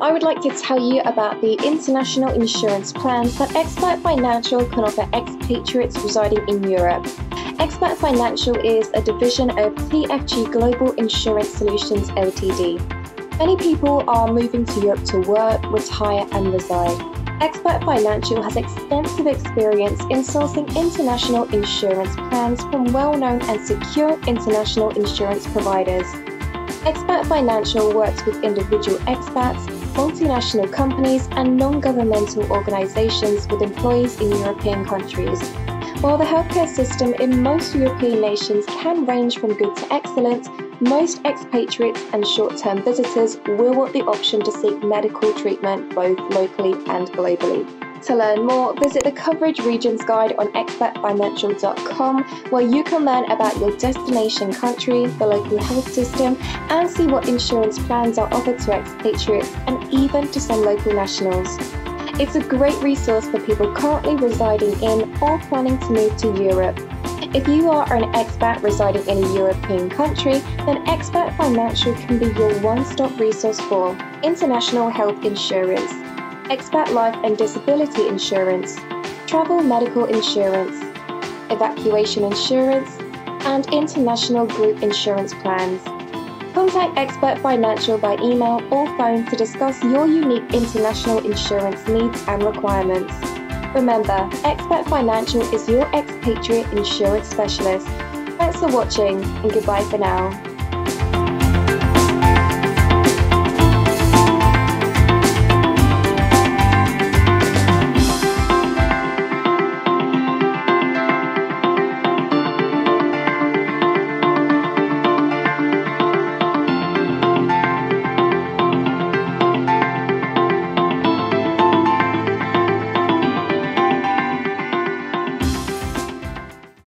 I would like to tell you about the international insurance plan that Expat Financial can offer expatriates residing in Europe. Expat Financial is a division of TFG Global Insurance Solutions Ltd. Many people are moving to Europe to work, retire and reside. Expat Financial has extensive experience in sourcing international insurance plans from well-known and secure international insurance providers. Expat Financial works with individual expats, multinational companies and non-governmental organisations with employees in European countries. While the healthcare system in most European nations can range from good to excellent, most expatriates and short-term visitors will want the option to seek medical treatment both locally and globally. To learn more, visit the Coverage Regions Guide on expatfinancial.com, where you can learn about your destination country, the local health system, and see what insurance plans are offered to expatriates and even to some local nationals. It's a great resource for people currently residing in or planning to move to Europe. If you are an expat residing in a European country, then Expat Financial can be your one-stop resource for international health insurance, expat life and disability insurance, travel medical insurance, evacuation insurance, and international group insurance plans. Contact Expat Financial by email or phone to discuss your unique international insurance needs and requirements. Remember, Expat Financial is your expatriate insurance specialist. Thanks for watching and goodbye for now.